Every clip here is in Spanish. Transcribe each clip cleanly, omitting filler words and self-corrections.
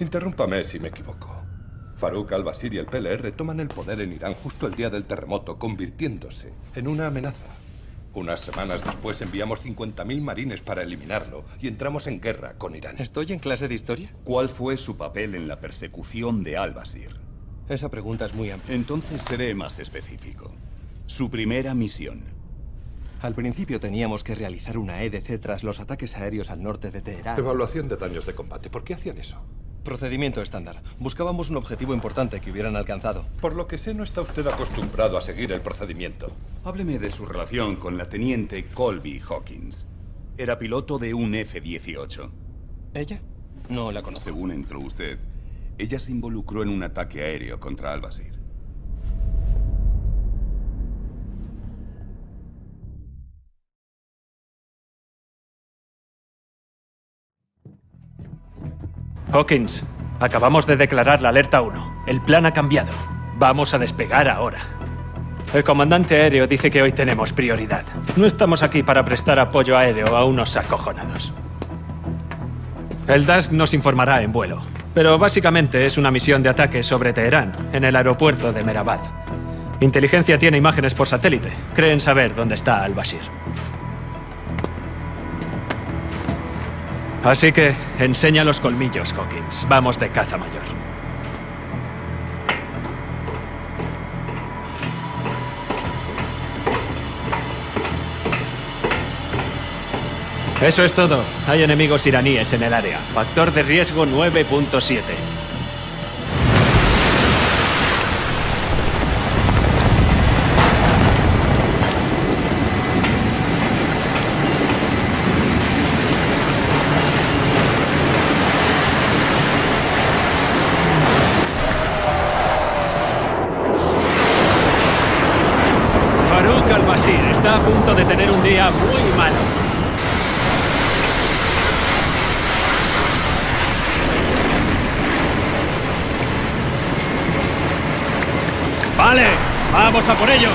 Interrúmpame si me equivoco. Farouk al-Bashir y el PLR toman el poder en Irán justo el día del terremoto, convirtiéndose en una amenaza. Unas semanas después enviamos 50.000 marines para eliminarlo y entramos en guerra con Irán. ¿Estoy en clase de historia? ¿Cuál fue su papel en la persecución de al-Bashir? Esa pregunta es muy amplia. Entonces seré más específico. Su primera misión. Al principio teníamos que realizar una EDC tras los ataques aéreos al norte de Teherán. Evaluación de daños de combate. ¿Por qué hacían eso? Procedimiento estándar. Buscábamos un objetivo importante que hubieran alcanzado. Por lo que sé, no está usted acostumbrado a seguir el procedimiento. Hábleme de su relación con la teniente Colby Hawkins. Era piloto de un F-18. ¿Ella? No la conozco. Según entró usted, ella se involucró en un ataque aéreo contra al-Bashir. Hawkins, acabamos de declarar la alerta 1. El plan ha cambiado. Vamos a despegar ahora. El comandante aéreo dice que hoy tenemos prioridad. No estamos aquí para prestar apoyo aéreo a unos acojonados. El DASC nos informará en vuelo, pero básicamente es una misión de ataque sobre Teherán, en el aeropuerto de Mehrabad. Inteligencia tiene imágenes por satélite. Creen saber dónde está al-Bashir. Así que, enseña los colmillos, Hawkins. Vamos de caza mayor. Eso es todo. Hay enemigos iraníes en el área. Factor de riesgo 9.7. Está a punto de tener un día muy malo. Vale, vamos a por ellos.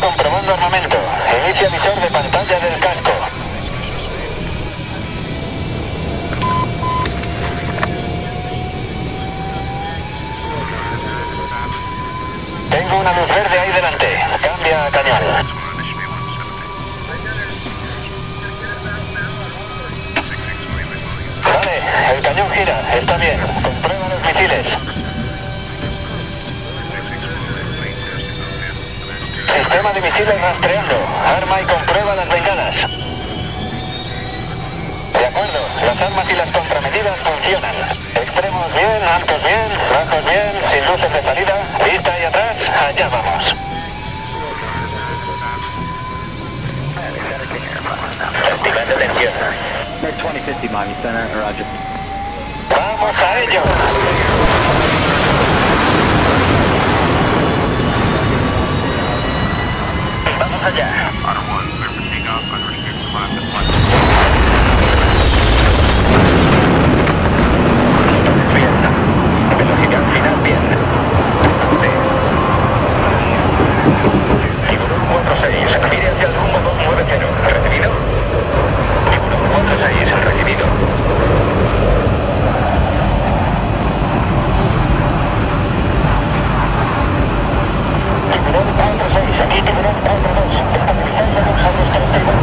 Comprobando armamento. Inicia visor de pantalla del casco. Tengo una luz verde ahí delante. Cambia a cañón. Vale, el cañón gira. Está bien. Comprueba los misiles. Sistema de misiles rastreando. Arma y comprueba las bengalas. De acuerdo, las armas y las contramedidas funcionan. Extremos bien, altos bien, bajos bien, sin luces de salida. Vista y atrás, allá vamos. Activando tensión. ¡Vamos a ello! Allá. Bien, velocidad final bien. Tiburón 4-6, mire hacia el rumbo 290, recibido. Tiburón 4-6, recibido. Tiburón 4-6, aquí Tiburón 4-2. Estabilizando los años 31.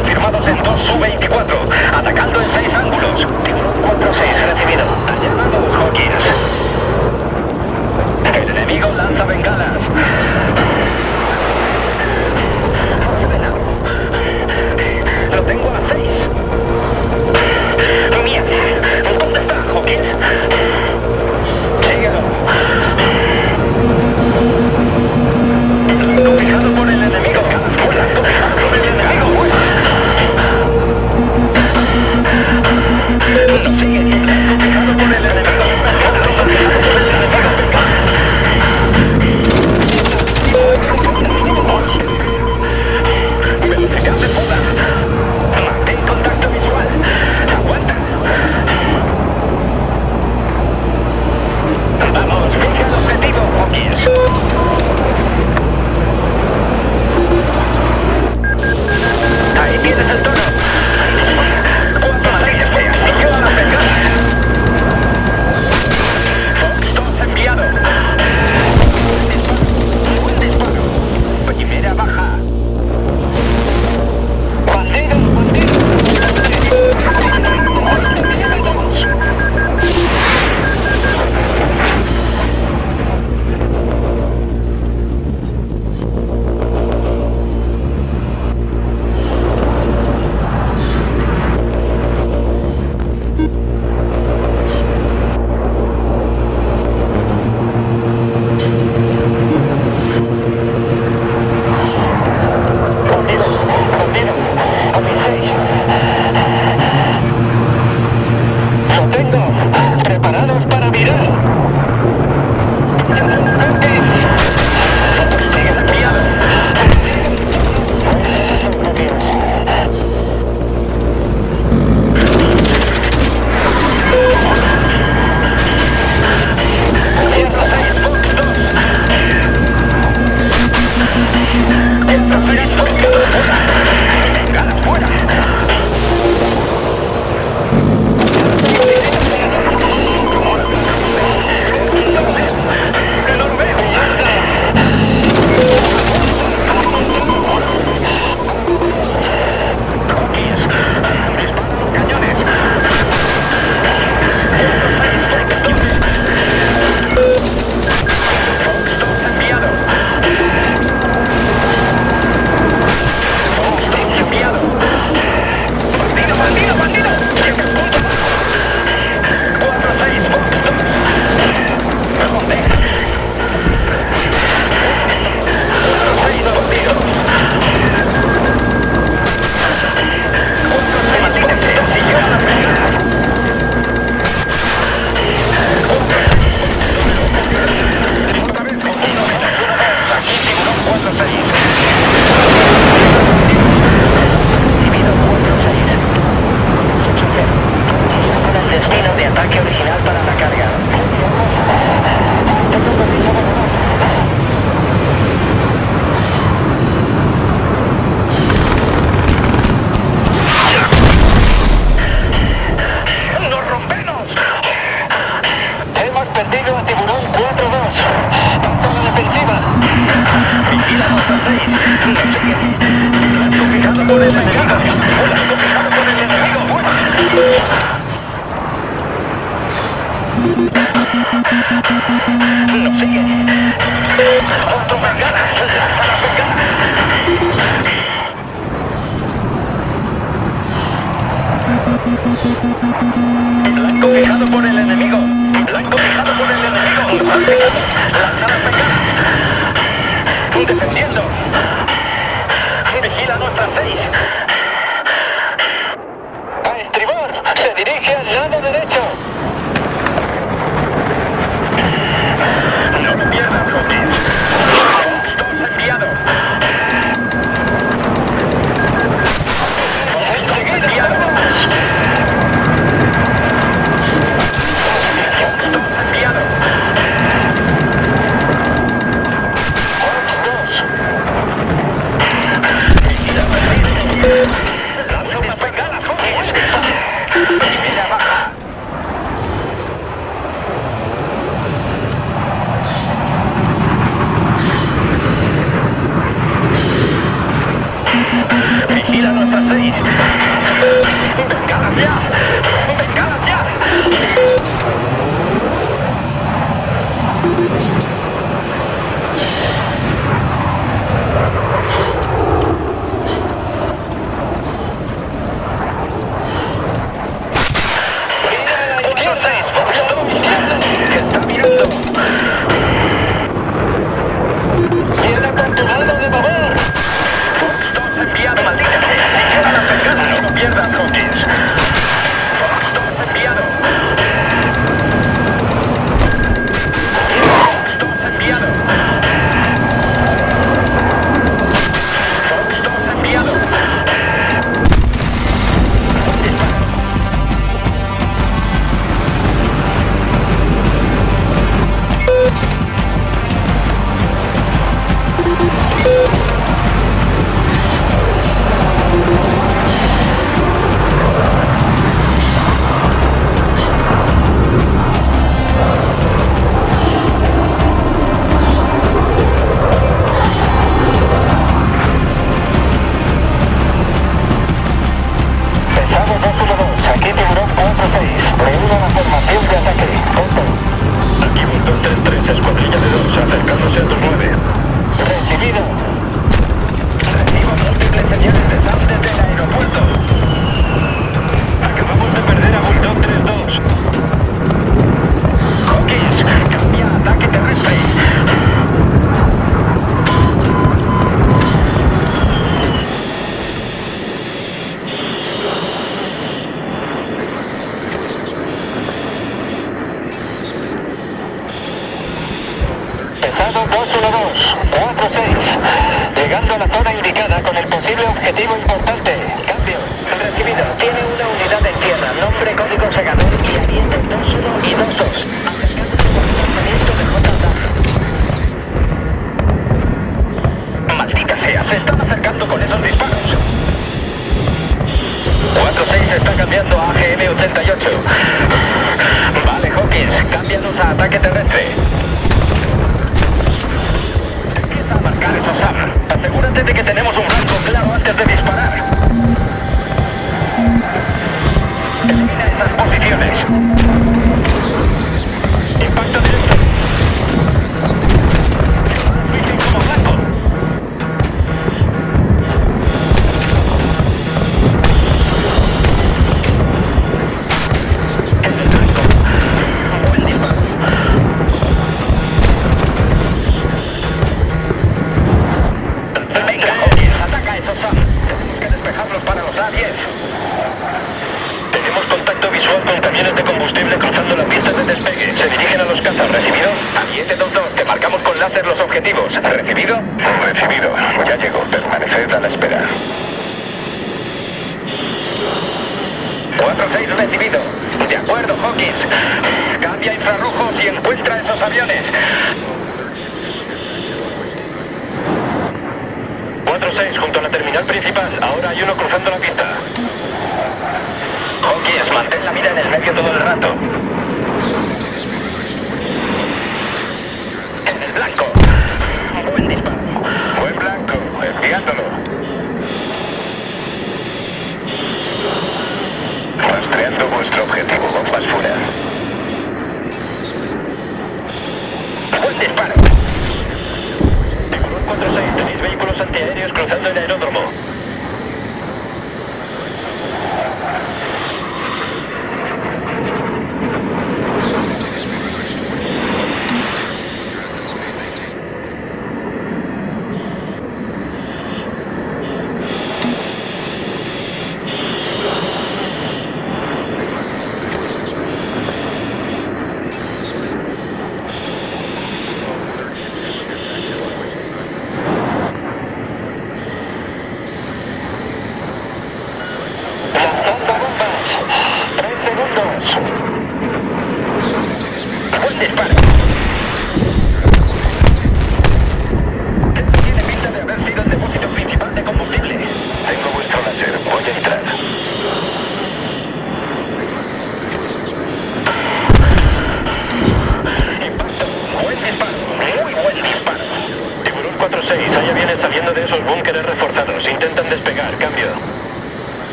confirmados en 2U-24, atacando en 6 ángulos. Tiburón 4-6 recibido. Allá vamos, Hawkins. El enemigo lanza bengalas. Lo tengo a 6. ¡Mierda! ¿Dónde está, Hawkins?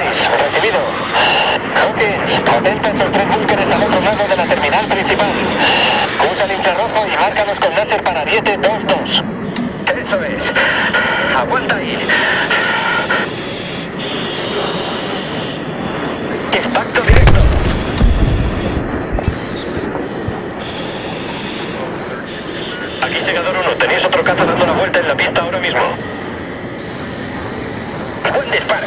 recibido. Hawkins, atenta estos tres búnkeres al otro lado de la terminal principal. Usa el infrarrojo y márcalos con láser para 7-2-2. Eso es. Aguanta ahí. Impacto directo. Aquí Segador 1, tenéis otro caza dando la vuelta en la pista ahora mismo. Buen disparo.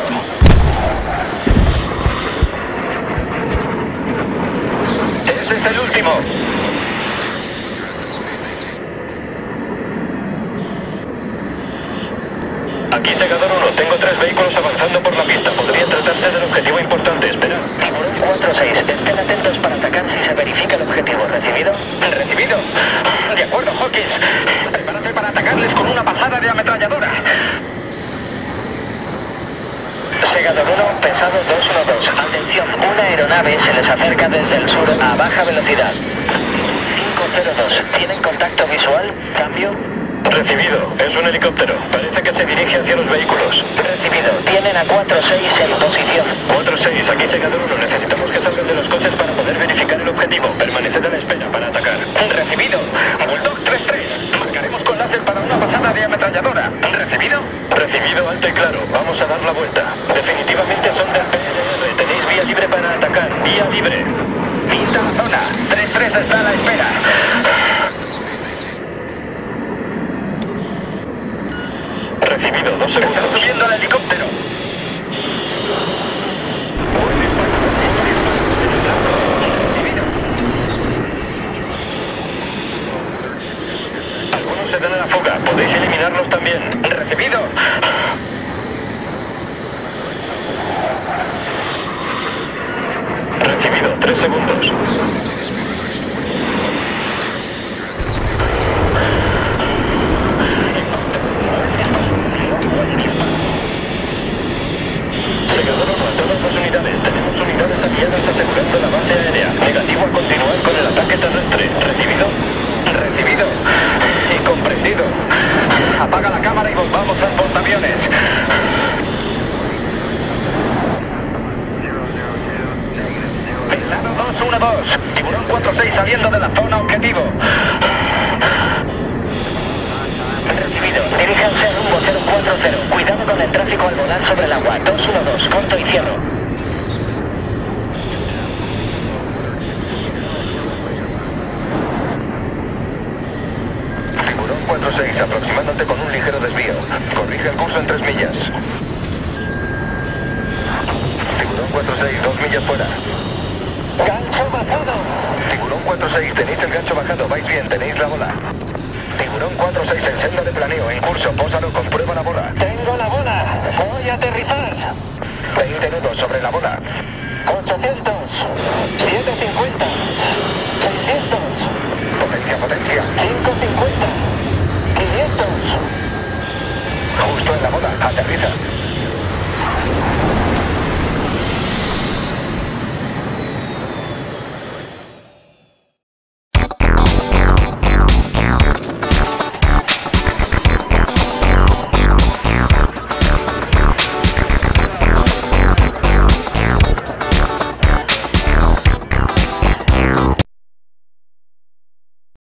Ese es el último. Aquí Segador 1, tengo tres vehículos avanzando por la pista. Podría tratarse del objetivo importante. Espera. Tiburón 4-6, estén atentos para atacar si se verifica el objetivo. ¿Recibido? Recibido. De acuerdo, Hawkins. Prepárate para atacarles con una pasada de ametralladora. Segador 1, pesado 212. Atención, una aeronave se les acerca desde el sur a baja velocidad. 502, ¿tienen contacto visual? Cambio. Recibido. Es un helicóptero. Parece que se dirige hacia los vehículos. Recibido. Tienen a 4-6 en posición. 4-6. Aquí Segador 1. Necesitamos que salgan de los coches para poder verificar el objetivo. Permaneced a la espera para atacar. Recibido. Bulldog 3-3. Marcaremos con láser para una pasada de ametralladora. Recibido. Recibido alto y claro. Vamos a dar la vuelta. Definitivamente son del PLR. Tenéis vía libre para atacar. Vía libre. Pinta la zona. 3-3 está a la espera. Recibido, 2 segundos. Está subiendo al helicóptero. Recibido. Algunos se dan a la fuga. Podéis eliminarlos también. Recibido. Recibido, 3 segundos. Asegurando la base aérea. Negativo a continuar con el ataque terrestre. Recibido. Recibido. Y comprendido. Apaga la cámara y volvamos al portaaviones. Velado 212. Tiburón 4-6 saliendo de la zona objetivo. Recibido. Diríjanse rumbo 040. Cuidado con el tráfico al volar sobre el agua. 212. Corto y cierro. Aproximándote con un ligero desvío. Corrige el curso en 3 millas.